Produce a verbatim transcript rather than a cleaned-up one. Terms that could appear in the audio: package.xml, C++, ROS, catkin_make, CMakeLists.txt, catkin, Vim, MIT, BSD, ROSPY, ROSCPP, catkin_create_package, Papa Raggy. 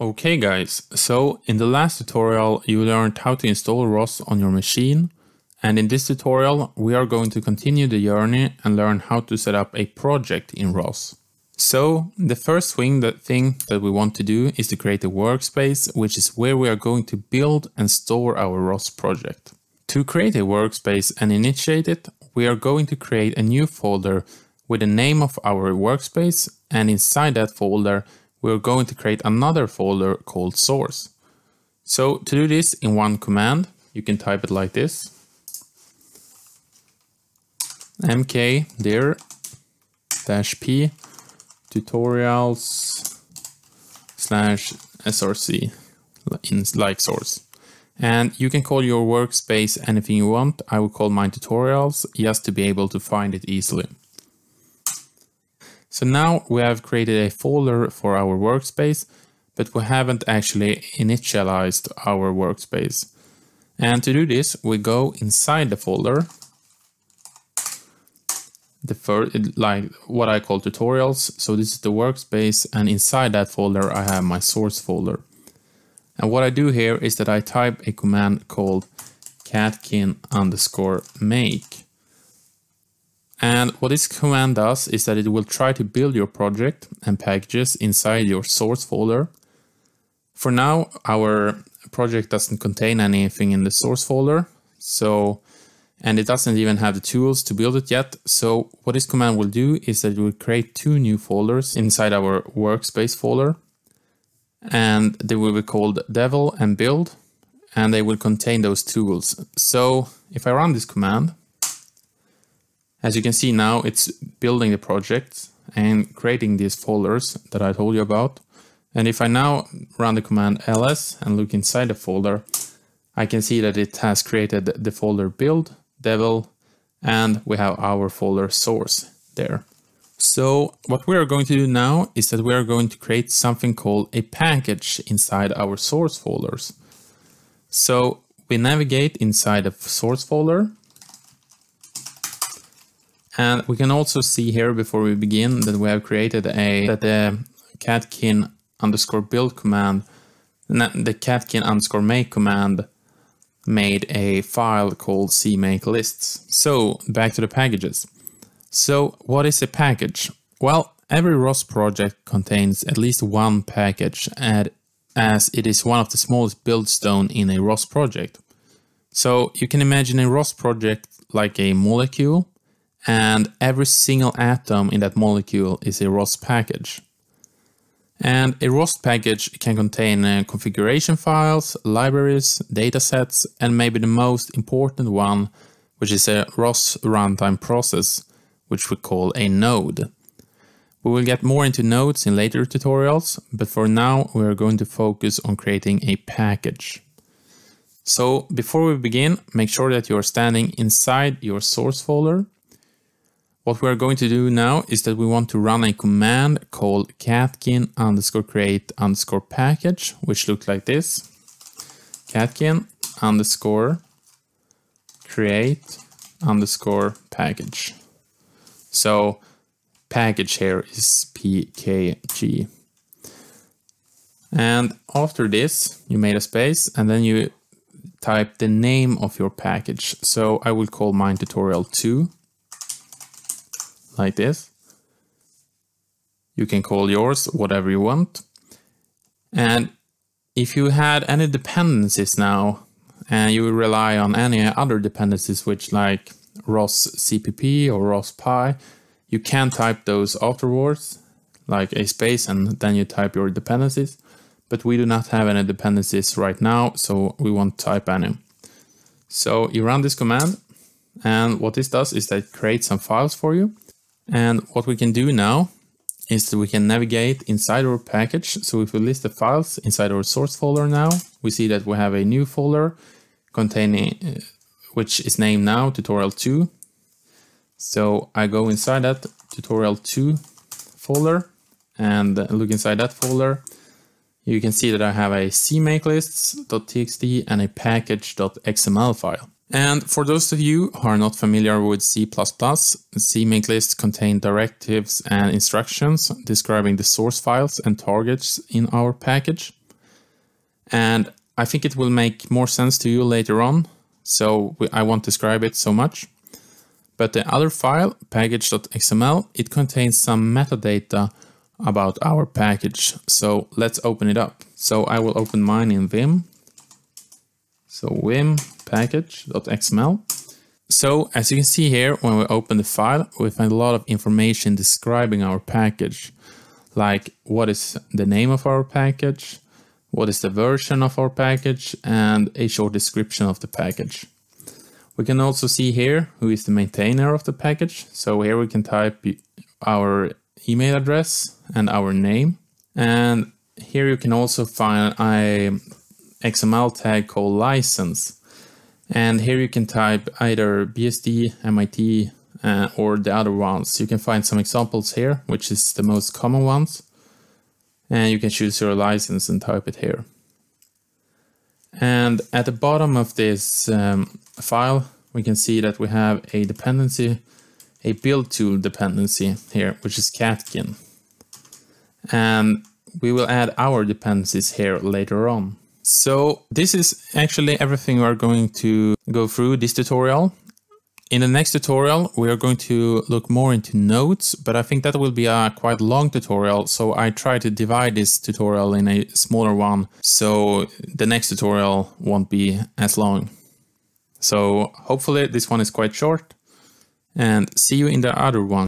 Okay guys, so in the last tutorial you learned how to install R O S on your machine, and in this tutorial we are going to continue the journey and learn how to set up a project in R O S. So the first thing that, thing that we want to do is to create a workspace, which is where we are going to build and store our R O S project. To create a workspace and initiate it, we are going to create a new folder with the name of our workspace, and inside that folder we're going to create another folder called source. So to do this in one command, you can type it like this. mkdir-p tutorials slash src in like source. And you can call your workspace anything you want. I will call mine tutorials just to be able to find it easily. So now we have created a folder for our workspace, but we haven't actually initialized our workspace. And to do this, we go inside the folder, the first, like what I call tutorials. So this is the workspace, and inside that folder, I have my source folder. And what I do here is that I type a command called catkin underscore make. And what this command does is that it will try to build your project and packages inside your source folder. For now, our project doesn't contain anything in the source folder, so and it doesn't even have the tools to build it yet. So what this command will do is that it will create two new folders inside our workspace folder, and they will be called devil and build, and they will contain those tools. So if I run this command, as you can see now, it's building the projects and creating these folders that I told you about. And if I now run the command ls and look inside the folder, I can see that it has created the folder build, devil, and we have our folder source there. So what we are going to do now is that we are going to create something called a package inside our source folders. So we navigate inside the source folder, and we can also see here before we begin that we have created a that the catkin underscore build command, the catkin underscore make command made a file called CMakeLists. So back to the packages. So what is a package? Well, every R O S project contains at least one package, as it is one of the smallest build stone in a R O S project. So you can imagine a R O S project like a molecule, and every single atom in that molecule is a R O S package. And a R O S package can contain uh, configuration files, libraries, datasets, and maybe the most important one, which is a R O S runtime process, which we call a node. We will get more into nodes in later tutorials, but for now we are going to focus on creating a package. So before we begin, make sure that you are standing inside your source folder. What we are going to do now is that we want to run a command called catkin underscore create underscore package, which looks like this. Catkin underscore create underscore package. So package here is P K G. And after this, you made a space and then you type the name of your package. So I will call mine tutorial two, like this. You can call yours whatever you want. And if you had any dependencies now, and you rely on any other dependencies, which like ROSCPP or ROSPY, you can type those afterwards, like a space, and then you type your dependencies. But we do not have any dependencies right now, so we won't type any. So you run this command, and what this does is that it creates some files for you. And what we can do now is that we can navigate inside our package. So if we list the files inside our source folder now, we see that we have a new folder containing uh, which is named now tutorial two. So I go inside that tutorial two folder and look inside that folder. You can see that I have a CMakeLists.txt and a package.xml file. And for those of you who are not familiar with C plus plus, CMakeLists contain directives and instructions describing the source files and targets in our package. And I think it will make more sense to you later on, so I won't describe it so much. But the other file, package dot X M L, it contains some metadata about our package. So let's open it up. So I will open mine in Vim. So Vim package dot X M L. So as you can see here, when we open the file, we find a lot of information describing our package, like what is the name of our package, what is the version of our package, and a short description of the package. We can also see here who is the maintainer of the package. So here we can type our email address and our name. And here you can also find an X M L tag called license. And here you can type either B S D, M I T, uh, or the other ones. You can find some examples here, which is the most common ones. And you can choose your license and type it here. And at the bottom of this um, file, we can see that we have a dependency, a build tool dependency here, which is catkin. And we will add our dependencies here later on. So this is actually everything we are going to go through this tutorial. In the next tutorial, we are going to look more into nodes, but I think that will be a quite long tutorial. So I try to divide this tutorial in a smaller one, so the next tutorial won't be as long. So hopefully this one is quite short, and see you in the other one.